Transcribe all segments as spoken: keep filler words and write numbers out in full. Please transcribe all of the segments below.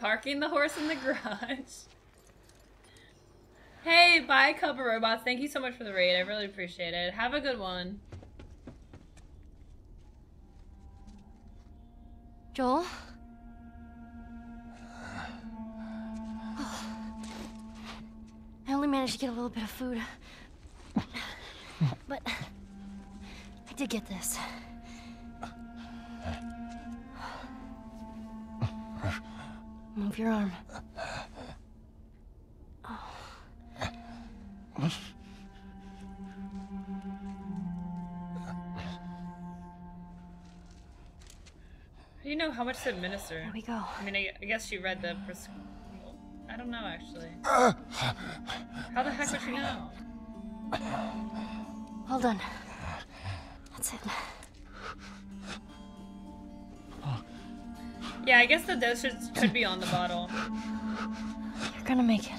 Parking the horse in the garage. Hey, bye, Cobra Robots. Thank you so much for the raid. I really appreciate it. Have a good one. Joel? Oh. I only managed to get a little bit of food. But I did get this. Move your arm. Oh. Do you know how much to administer? Here we go. I mean, I, I guess she read the pres- I don't know, actually. How the heck Sorry. would she know? Well done. That's it. Yeah, I guess the dose should, should be on the bottle. You're gonna make it.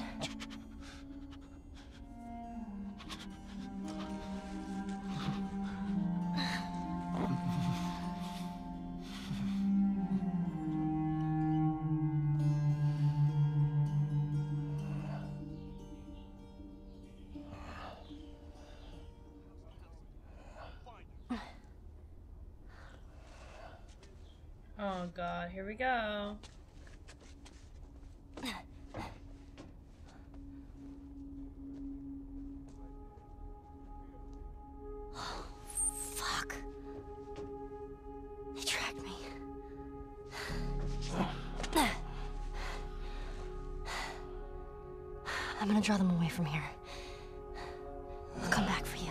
God, here we go. Oh, fuck. They tracked me. I'm gonna draw them away from here. I'll come back for you.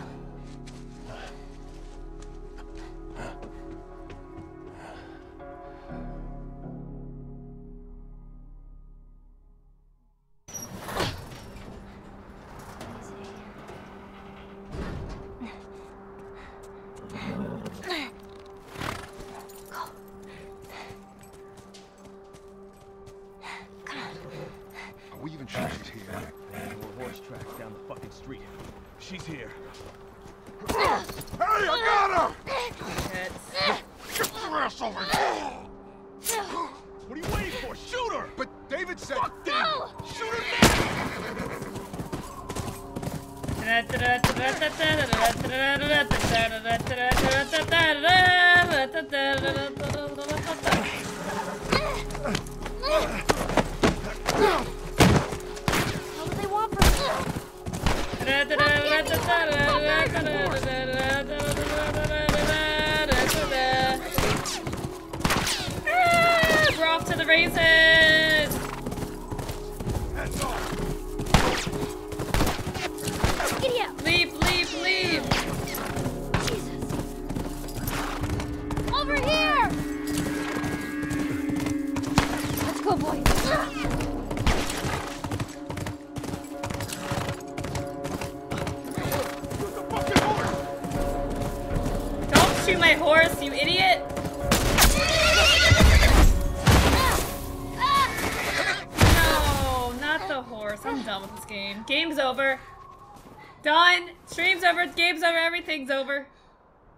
Things over.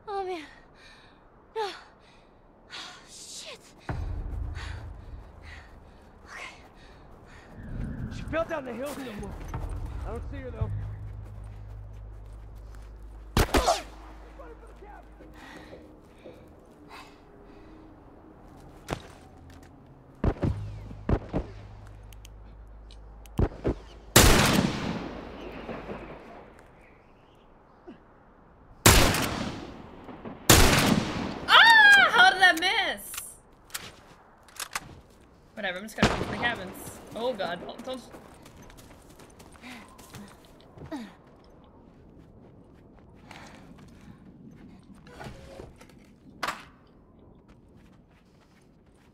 Oh man. No. Oh, shit. Okay. She fell down the hill to the moon. I don't see her though. Whatever, I'm just gonna go to the cabins. Oh god, oh, don't. I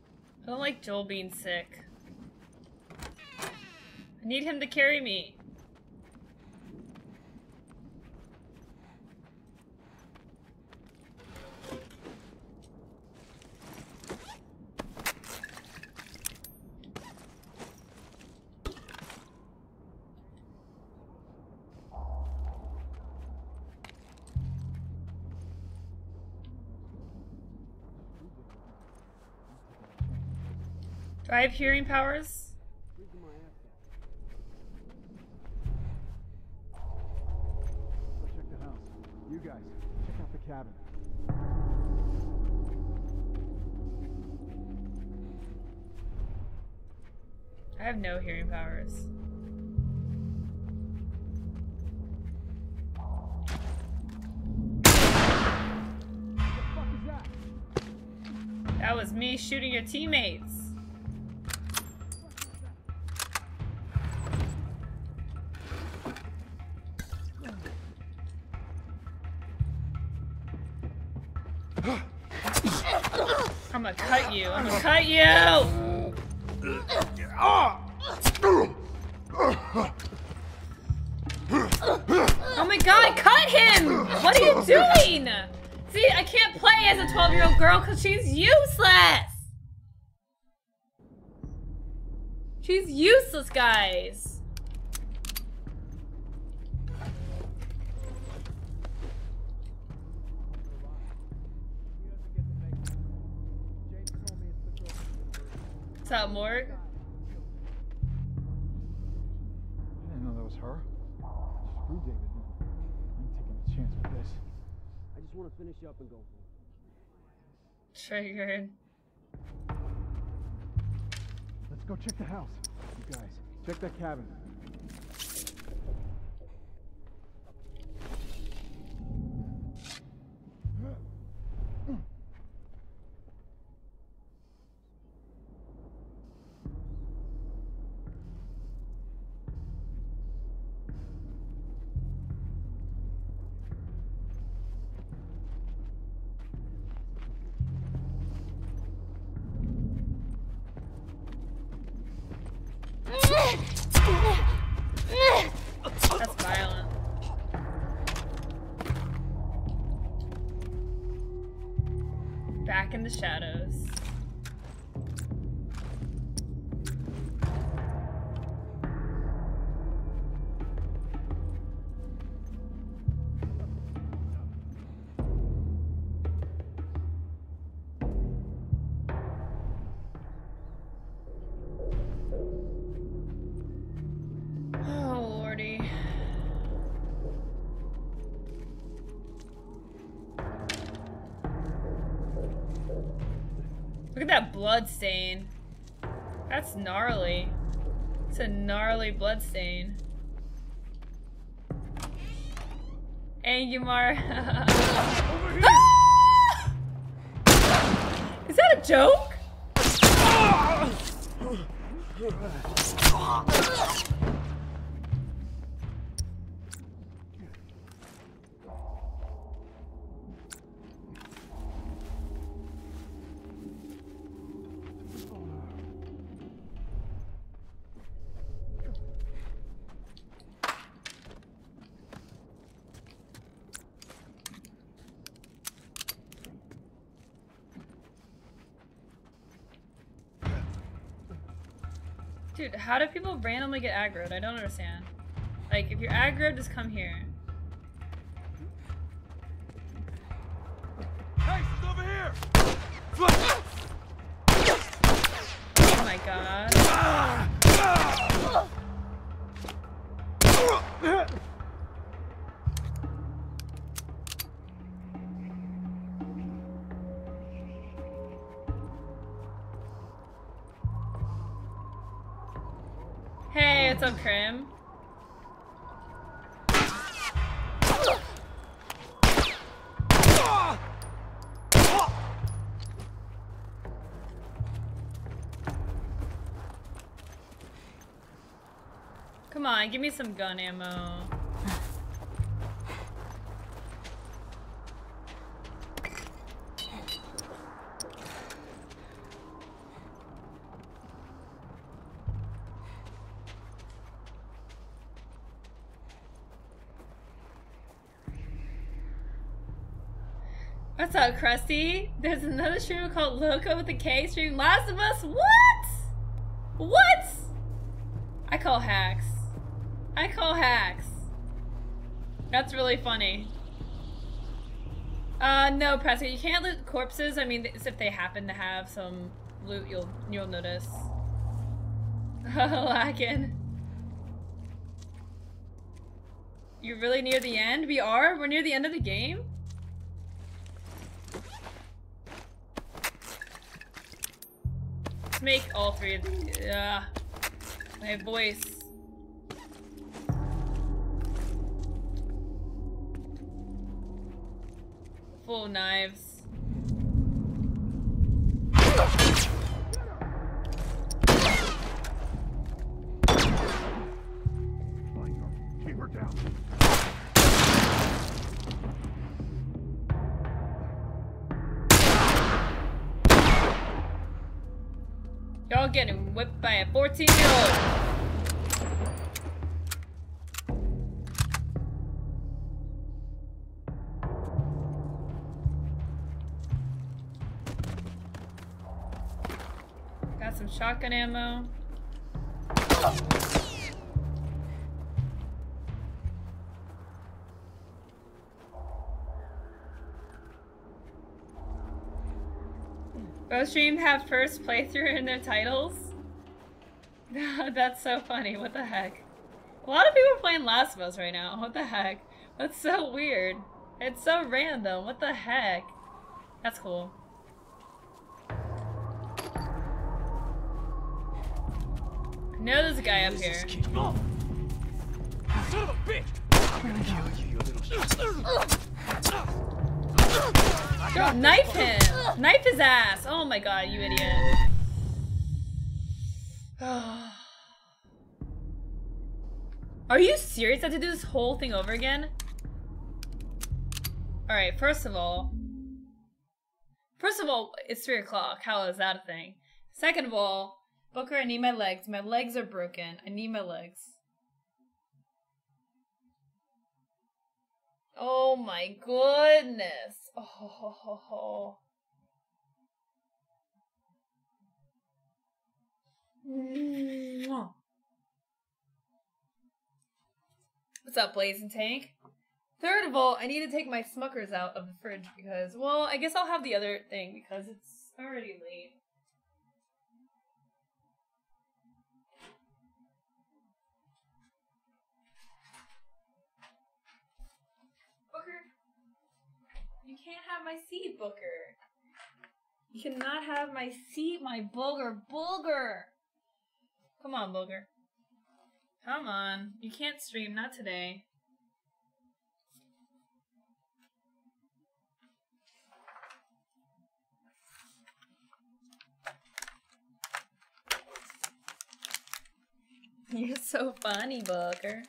don't like Joel being sick. I need him to carry me. Do I have hearing powers? You guys, check out the cabin. I have no hearing powers. What the fuck is that? That was me shooting your teammates. I'm gonna cut you. I'm gonna cut you! Oh my god, cut him! What are you doing? See, I can't play as a twelve-year-old girl because she's useless! She's useless, guys! What's up, Mort? I didn't know that was her. Screw David. I'm taking a chance with this. I just want to finish up and go. Triggered. Let's go check the house. You guys, check that cabin. That blood stain. That's gnarly. It's a gnarly blood stain. Angumar. Ah! Is that a joke? Dude, how do people randomly get aggroed? I don't understand. Like, if you're aggroed, just come here. Hey, she's over here! Oh my god. What's up, Krim? Come on, give me some gun ammo. What's up, Krusty? There's another streamer called Loco with a K stream. Last of Us? What? What? I call hacks. I call hacks. That's really funny. Uh, no, Presley, you can't loot corpses. I mean, it's if they happen to have some loot, you'll you'll notice. Oh, I can. You're really near the end? We are? We're near the end of the game? Let's make all three of these. Yeah. My voice. Full of knives. Y'all getting whipped by a fourteen year old. Got some shotgun ammo. Stream have first playthrough in their titles. That's so funny. What the heck? A lot of people are playing Last of Us right now. What the heck? That's so weird. It's so random. What the heck? That's cool. I know there's a guy up here. Oh. Son of a bitch! I'm gonna kill you, you little shit. Girl, knife him! Knife his ass! Oh my god, you idiot. Are you serious? I have to do this whole thing over again? Alright, first of all... First of all, it's three o'clock. How is that a thing? Second of all, Booker, I need my legs. My legs are broken. I need my legs. Oh my goodness. Oh, ho, ho, ho. What's up, Blazing Tank? Third of all, I need to take my Smuckers out of the fridge because, well, I guess I'll have the other thing because it's already late. You can't have my seed, Booker. You cannot have my seed, my Booger. Booger! Come on, Booger. Come on. You can't stream, not today. You're so funny, Booger.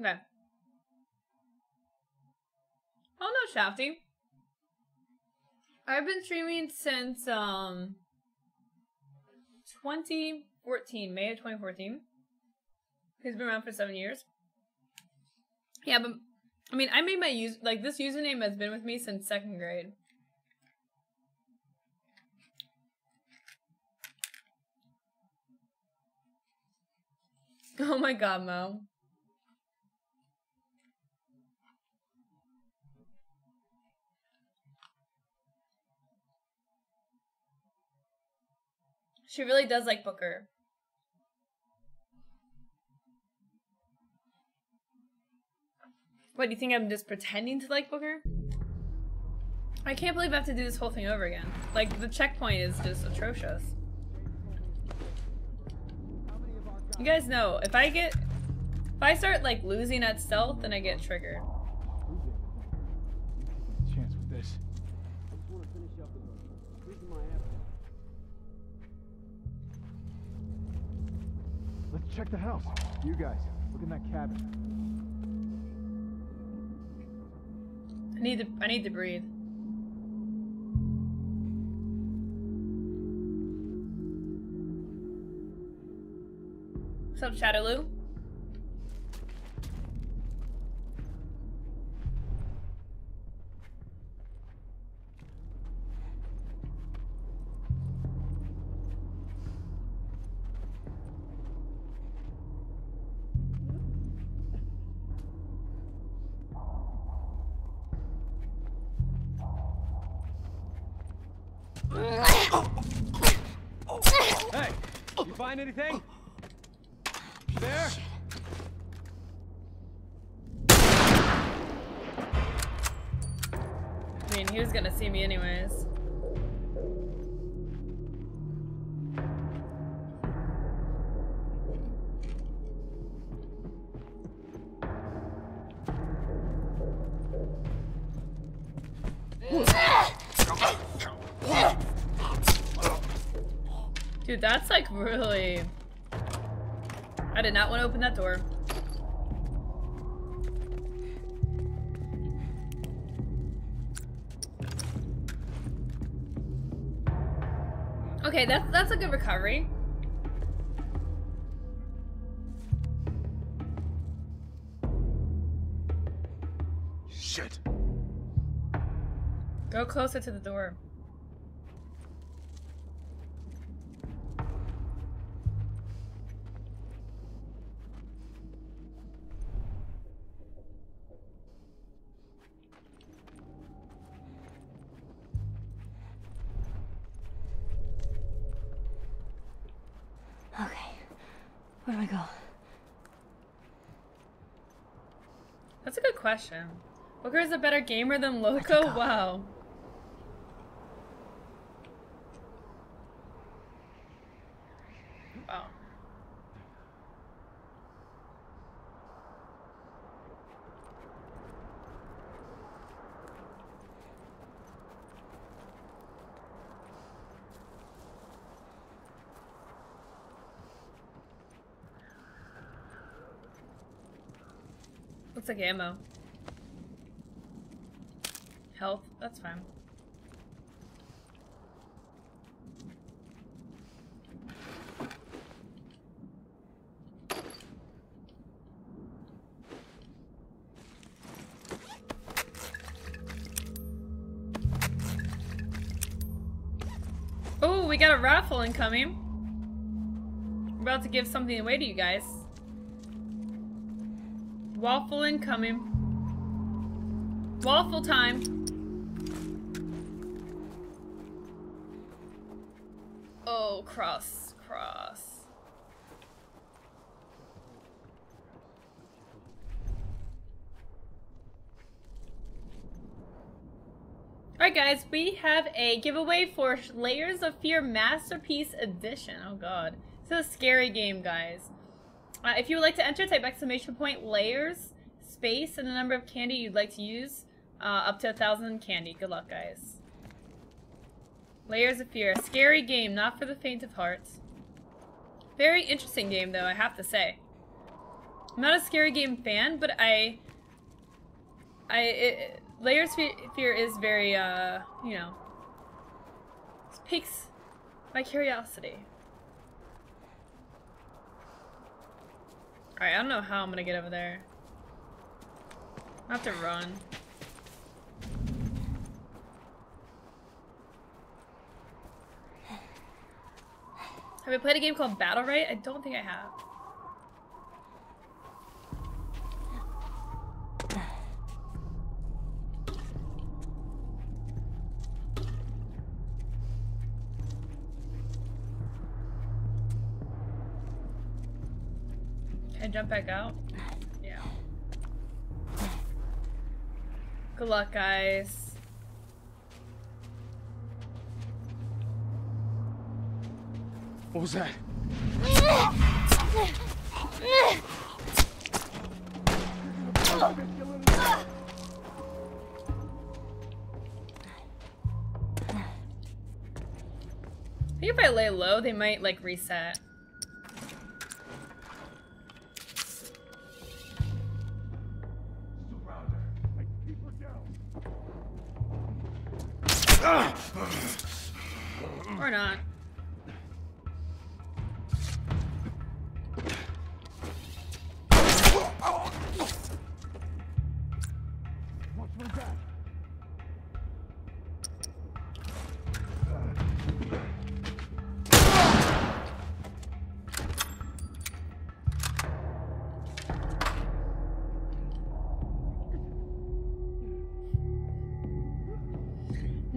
Okay. Oh no, Shafty. I've been streaming since um twenty fourteen, May of twenty fourteen. He's been around for seven years. Yeah, but I mean, I made my use like this username has been with me since second grade. Oh my god, Mo. She really does like Booker. What, do you think I'm just pretending to like Booker? I can't believe I have to do this whole thing over again. Like, the checkpoint is just atrocious. You guys know, if I get... If I start, like, losing at stealth, then I get triggered. Chance with this. Let's check the house. You guys, look in that cabin. I need to, I need to breathe. What's up, Shadaloo? Hey, you find anything? There? I mean, he was gonna see me anyways. Dude, that's like really... I did not want to open that door. Okay, that's, that's a good recovery. Shit. Go closer to the door. Where do I go? That's a good question. Booker is a better gamer than Loco? Wow. Wow. Looks like ammo. Health, that's fine. Oh, we got a raffle incoming. We're about to give something away to you guys. Waffle incoming. Waffle time. Oh, cross, cross. Alright guys, we have a giveaway for Layers of Fear Masterpiece Edition. Oh god. This is a scary game, guys. Uh, if you would like to enter, type exclamation point layers, space, and the number of candy you'd like to use. Uh, up to a thousand candy. Good luck, guys. Layers of Fear. A scary game, not for the faint of heart. Very interesting game, though, I have to say. I'm not a scary game fan, but I... I... It, Layers of Fear is very, uh, you know... It piques my curiosity. Alright, I don't know how I'm gonna get over there. I have to run. Have you played a game called Battlerite? I don't think I have. Jump back out? Yeah. Good luck, guys. What was that? I think if I lay low, they might, like, reset. Or not.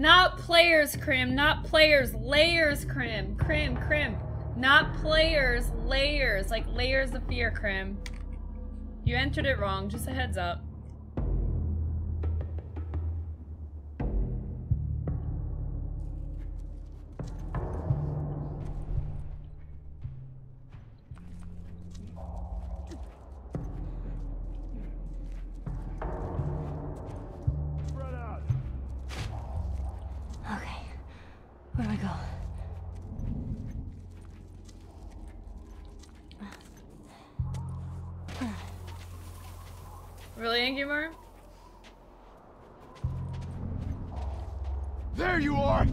Not players, Crim. Not players. Layers, Crim. Crim, Crim. Not players. Layers. Like Layers of Fear, Crim. You entered it wrong. Just a heads up. There you are!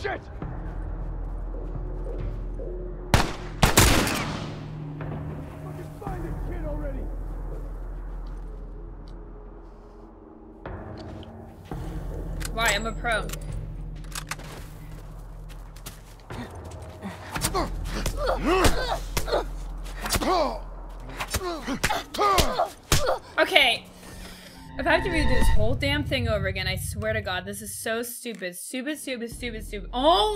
Shit! Fucking find this kid already! Why? I'm a pro. Okay. If I have to redo this whole damn thing over again, I swear to God, this is so stupid. Stupid, stupid, stupid, stupid. Oh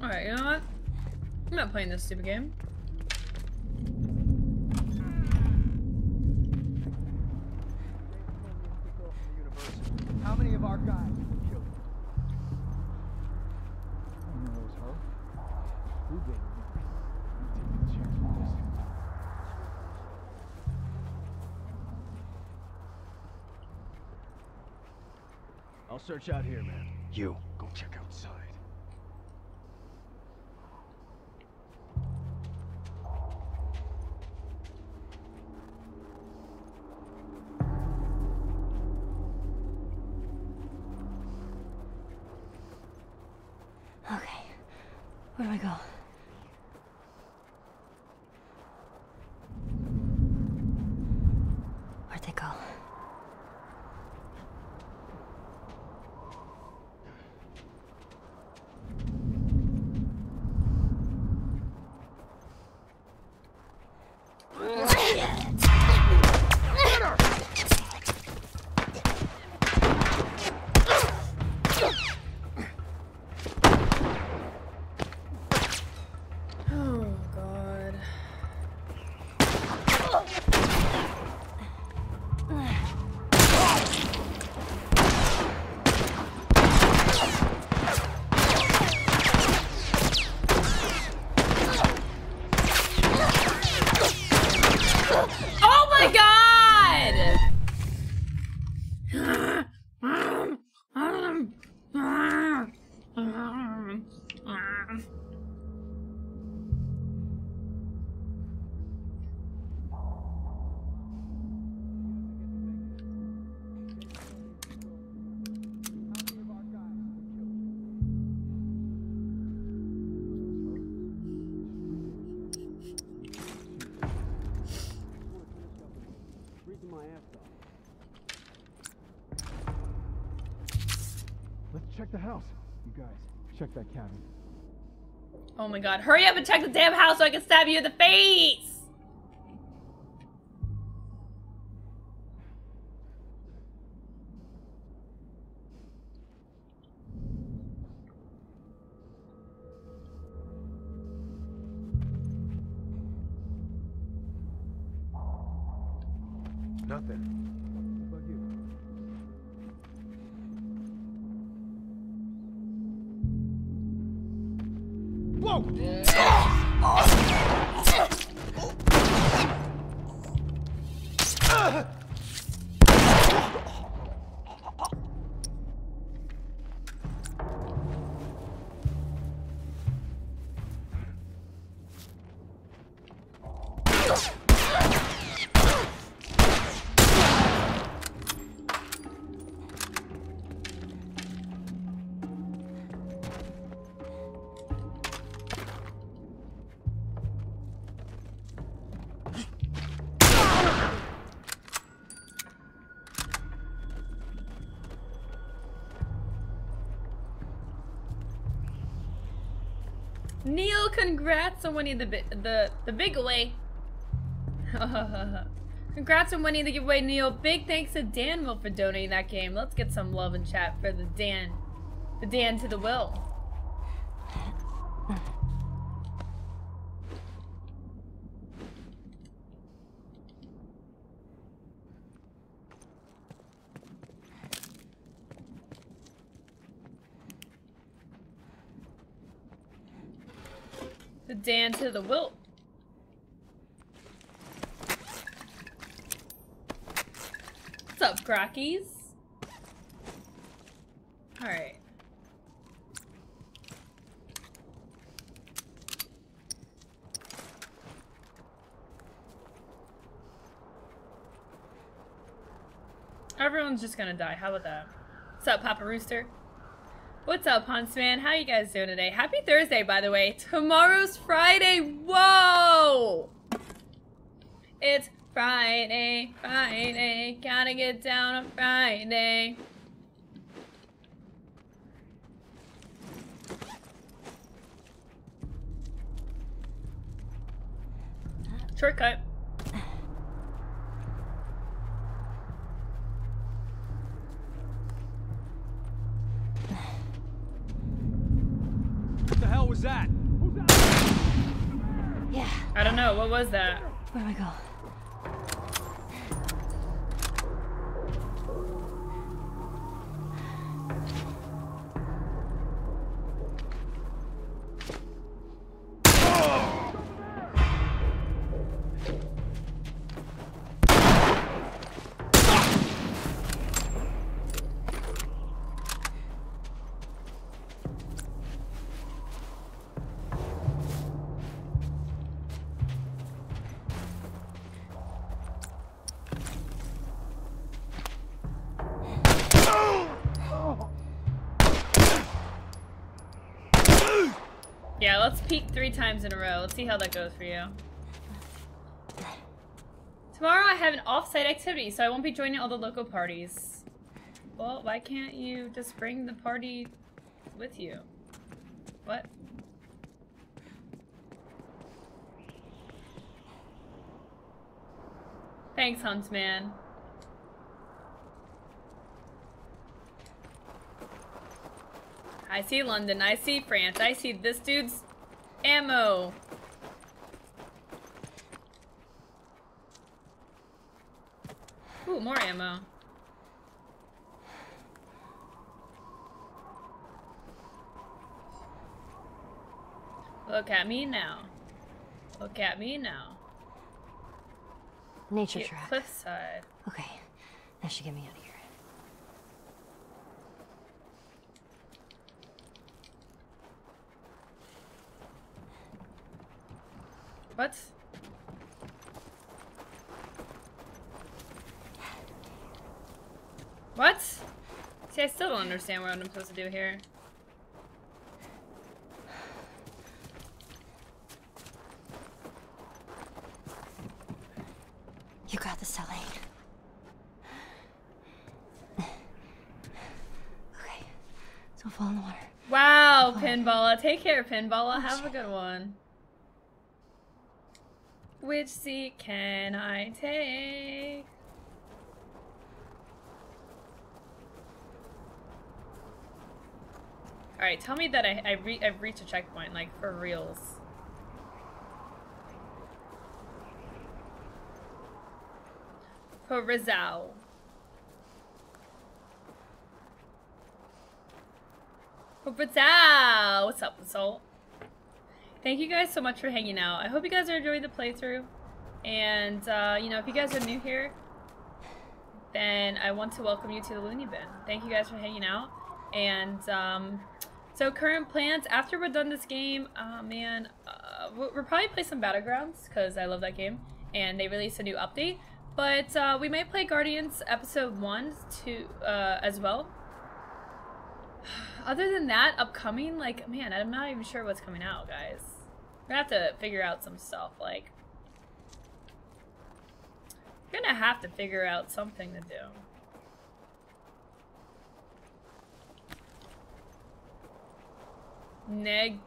my! Alright, you know what? I'm not playing this stupid game. How many of our guys were killed? You know, it was her. Who did? I'll search out here, man. You, go check outside. Okay. Where do I go? Where'd they go? Check that cabin. Oh my God, hurry up and check the damn house so I can stab you in the face! Nothing. Neil, congrats on winning the bi the the big away. Congrats on winning the giveaway, Neil. Big thanks to Dan Will for donating that game. Let's get some love in chat for the Dan. The Dan to the Will. The Dan to the Will. What's up, Crackies? All right. Everyone's just gonna die. How about that? What's up, Papa Rooster? What's up, Huntsman? How you guys doing today? Happy Thursday, by the way. Tomorrow's Friday. Whoa! It's Friday, Friday. Gotta get down on Friday. Shortcut. What was that? Yeah. I don't know. What was that? Where'd I go? Three times in a row. Let's see how that goes for you. Tomorrow I have an off-site activity, so I won't be joining all the local parties. Well, why can't you just bring the party with you? What? Thanks, Huntsman. I see London. I see France. I see this dude's ammo. Ooh, more ammo. Look at me now. Look at me now. Nature track. Cliffside. Okay, that should get me out of here. What? What? See, I still don't understand what I'm supposed to do here. You got this, Ellie. Okay, don't fall in the water. Wow, oh. Pinballa. Take care, Pinballa. Oh, have shit. A good one. Which seat can I take? Alright, tell me that I, I re I've reached a checkpoint, like, for reals. For Rizzo. For Rizzo! What's up, soul? Thank you guys so much for hanging out. I hope you guys are enjoying the playthrough. And, uh, you know, if you guys are new here, then I want to welcome you to the Looney Bin. Thank you guys for hanging out. And, um, so current plans. After we're done this game, uh, man, uh, we'll probably play some Battlegrounds, because I love that game. And they released a new update. But, uh, we might play Guardians Episode one to, uh, as well. Other than that, upcoming, like, man, I'm not even sure what's coming out, guys. We're gonna have to figure out some stuff, like... We're gonna have to figure out something to do. Neg...